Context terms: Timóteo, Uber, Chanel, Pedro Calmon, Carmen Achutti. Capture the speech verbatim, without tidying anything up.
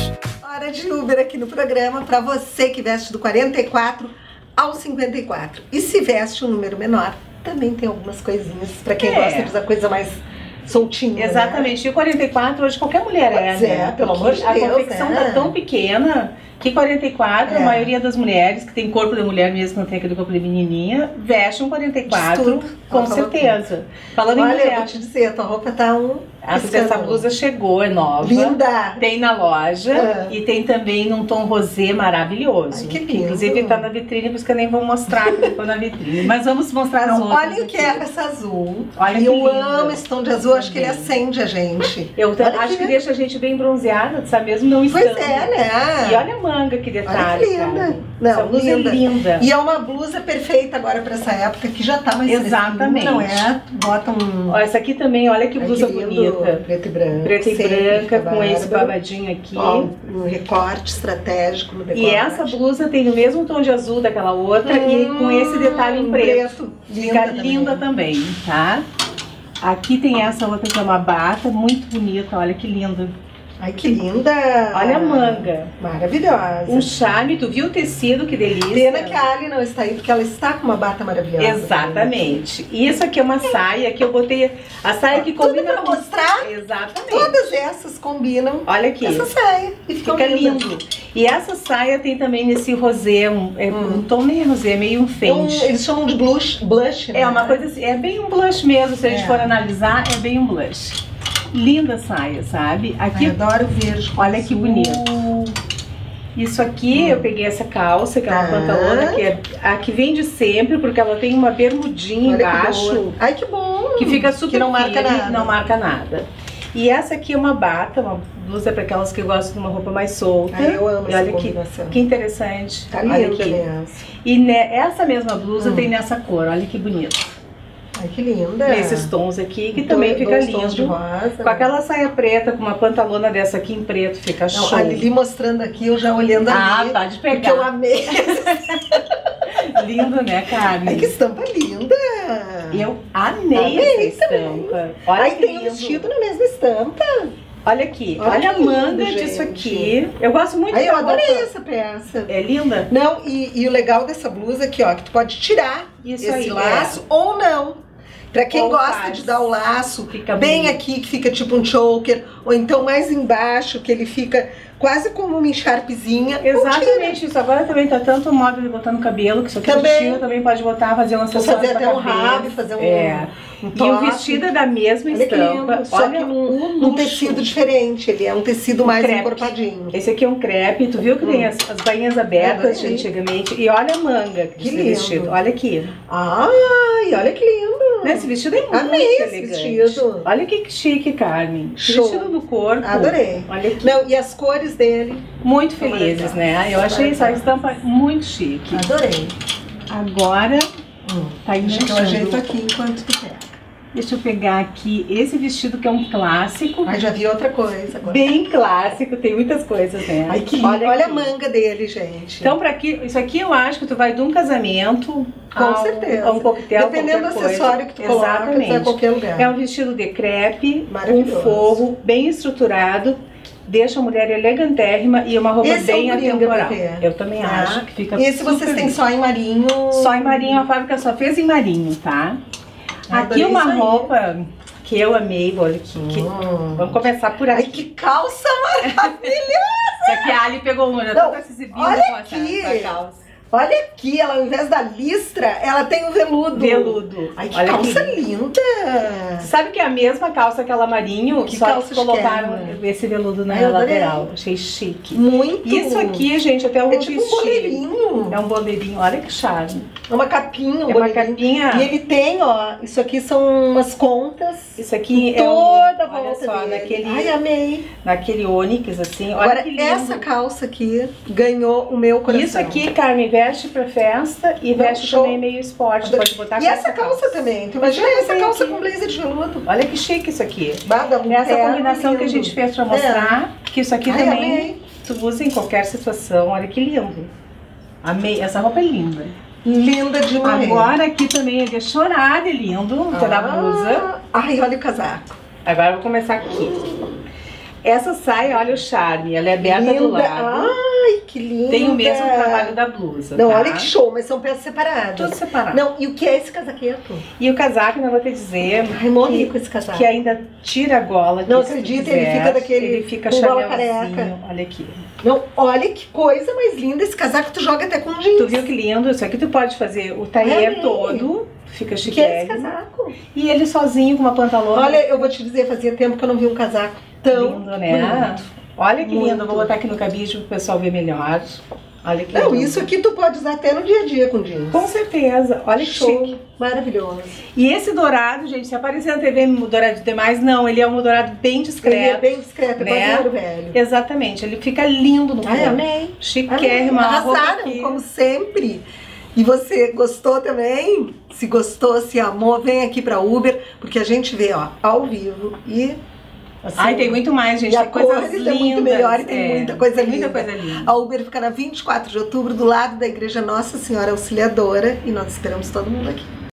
hoje. Hora de Uber aqui no programa para você que veste do quarenta e quatro ao cinquenta e quatro. E se veste um número menor, também tem algumas coisinhas para quem é. gosta de usar coisa mais soltinha. Exatamente. Né? E quarenta e quatro hoje qualquer mulher é, é, né? Pelo amor de Deus. A confecção tá tão pequena que quarenta e quatro, é. a maioria das mulheres que tem corpo de mulher mesmo, não tem aquele corpo de menininha, veste um quarenta e quatro, com certeza. Falando em mulher, olha, eu vou te dizer, a tua roupa tá um... Essa blusa chegou, é nova. Linda! Tem na loja é. e tem também num tom rosé maravilhoso. Ai, que lindo! Inclusive tá na vitrine, por isso que eu nem vou mostrar que ficou na vitrine. Mas vamos mostrar as outras. Olha o que é essa azul. Olha que eu amo esse tom de azul, acho que ele acende a gente. Eu acho que deixa a gente bem bronzeada, sabe? Mesmo não estando. Pois é, né? E olha a manga, que detalhe. Olha que linda! Cara. Não, essa blusa linda. É linda. E é uma blusa perfeita agora pra essa época, que já tá mais exatamente. Não é? Bota um... Ó, essa aqui também, olha que blusa Ai, que bonita. Preto e branco. Preta e branca, com barba, esse babadinho aqui. Ó, um recorte estratégico no decote. E essa blusa tem o mesmo tom de azul daquela outra hum, e com esse detalhe em preto. preto. Fica linda, linda também. também, tá? Aqui tem essa outra que é uma bata, muito bonita, olha que linda. Ai, que linda! Olha a manga. Maravilhosa. Um charme, tu viu o tecido, que delícia. Pena que a Ali não está aí, porque ela está com uma bata maravilhosa. Exatamente. E isso aqui é uma é. saia que eu botei... A saia que combina... Tudo pra mostrar? Exatamente. Todas essas combinam. Olha aqui. Essa saia. E fica, fica lindo. E essa saia tem também nesse rosé, um, é hum. um tom meio rosé, meio um fente. Um, eles chamam de blush, blush né? É uma coisa assim, é bem um blush mesmo, se é. a gente for analisar, é bem um blush. Linda saia, sabe? Aqui, ai, adoro verde. Olha que bonito. Isso aqui, hum. eu peguei essa calça, que é uma ah. pantalona, que é a que vende sempre, porque ela tem uma bermudinha olha embaixo. Que ai, que bom! Que fica super que não marca nada. não marca nada. E essa aqui é uma bata, uma blusa para aquelas que gostam de uma roupa mais solta. Ai, eu amo e olha essa que, que interessante. Tá linda, aliás. E né, essa mesma blusa hum. tem nessa cor, olha que bonito. Ai, que linda! Esses tons aqui, que do, também fica lindo. De rosa, com aquela saia preta, com uma pantalona dessa aqui em preto, fica não, show. A Lili mostrando aqui, eu já olhando ah, ali. Ah, tá de pegar. Porque eu amei. Lindo, né, Karen? Ai, que estampa linda! Eu amei, amei essa estampa. Olha aí, tem um vestido na mesma estampa. Olha aqui, olha, olha a manga lindo, disso aqui. Eu gosto muito aí, eu adorei bota... essa peça. É linda? Não, e, e o legal dessa blusa aqui, ó, que tu pode tirar isso esse aí, laço é. ou não. Pra quem ou gosta faz. de dar o laço, fica bem bonito. Aqui, que fica tipo um choker, ou então mais embaixo, que ele fica quase como uma encharpezinha. Exatamente isso. Agora também tá tanto moda de botar no cabelo, que isso aqui também. É vestido, também pode botar, fazer um acessório fazer até um rabo, fazer um... É. um e o vestido é da mesma olha estampa. Lindo, só olha que um, um tecido diferente, ele é um tecido um mais crepe. encorpadinho. Esse aqui é um crepe, tu viu que hum. tem as, as bainhas abertas é, antigamente. E olha a manga que esse vestido, olha aqui. Ai, olha que lindo. Esse vestido é muito amei elegante. Esse vestido. Olha que chique, Carmen. Show. Vestido do corpo. Adorei. Olha que... Não, e as cores dele. Muito felizes, né? Eu achei essa estampa muito chique. Adorei. Agora, hum, tá enganchando. Deixa eu ajeito aqui enquanto tu pega. Deixa eu pegar aqui esse vestido que é um clássico. Ai, já vi outra coisa agora. Bem clássico, tem muitas coisas, né? Ai, que lindo. Olha, olha a manga dele, gente. Então, pra aqui, isso aqui eu acho que tu vai de um casamento... Com ao, certeza. A um coquetel, dependendo do acessório coisa. que tu coloca, tu vai a qualquer lugar. É um vestido de crepe, um forro, bem estruturado. Deixa a mulher elegantérrima e uma roupa esse bem é um atemporal. Eu também ah. acho que fica esse vocês têm só em marinho? Só em marinho, a fábrica só fez em marinho, tá? Aqui uma roupa que eu amei, olha aqui. Hum. Vamos começar por aqui. Ai, que calça maravilhosa! Isso aqui a Ali pegou uma, ela tá se exibindo olha com aqui. a calça. Olha aqui, ela ao invés da listra, ela tem um veludo. Veludo. Ai, que olha calça aqui. linda! Sabe que é a mesma calça que ela marinho, que só calça que colocaram quer, esse veludo na eu lateral. Adorei. Achei chique. Muito! Isso aqui, gente, até um é tipo um boleirinho. É um boleirinho, olha que charme. É uma capinha, um é uma capinha. E ele tem, ó, isso aqui são umas contas. Isso aqui é toda a volta olha só, dele. Naquele, ai, amei. Naquele ônix, assim. Olha agora, que lindo. Essa calça aqui ganhou o meu coração. Isso aqui, Carmen, veste pra festa e não, veste show. também meio esporte. Pode botar e essa, essa calça, calça também. Tu imagina essa calça aqui. com blazer de veludo. Olha que chique isso aqui. Bada, um essa combinação lindo. que a gente fez pra mostrar. É. Que isso aqui ai, também amei. tu usa em qualquer situação. Olha que lindo. Amei. Essa roupa é linda. Linda demais. Agora aqui também é de chorar de lindo. Toda ah. a blusa. Ai, olha o casaco. Agora eu vou começar aqui. Essa saia, olha o charme, ela é aberta do lado. Ai, que linda! Tem o mesmo trabalho da blusa, não, tá? Olha que show, mas são peças separadas. Tudo separado. Não, e o que é esse casaqueto? E o casaco, não vou te dizer... Ai, morri com esse casaco. Que ainda tira a gola. Não acredita, ele fica daquele... Ele fica chanelzinho, olha aqui. Não, olha que coisa mais linda, esse casaco tu joga até com jeans. Tu viu que lindo? Isso aqui tu pode fazer o tailleur todo... Fica chique. Que é esse casaco? E ele sozinho com uma pantalona. Olha, eu vou te dizer, fazia tempo que eu não vi um casaco tão lindo, né? Bonito. Olha que lindo. Eu vou botar aqui no cabide para o pessoal ver melhor. Olha que não, lindo. Isso aqui tu pode usar até no dia a dia com jeans. Com certeza. Olha que show. Chique. Maravilhoso. E esse dourado, gente, se aparecer na T V dourado demais, não. Ele é um dourado bem discreto. Ele é bem discreto, né? É quase velho. Exatamente. Ele fica lindo no corpo. Ai, amei. Chiquérrimo. Arrasaram, como sempre. E você gostou também? Se gostou, se amou, vem aqui pra Uber, porque a gente vê, ó, ao vivo e... Assim, ai, tem muito mais, gente, tem coisas lindas. É muito melhor e tem é, muita coisa linda. Muita coisa linda. A Uber fica na vinte e quatro de outubro, do lado da Igreja Nossa Senhora Auxiliadora, e nós esperamos todo mundo aqui.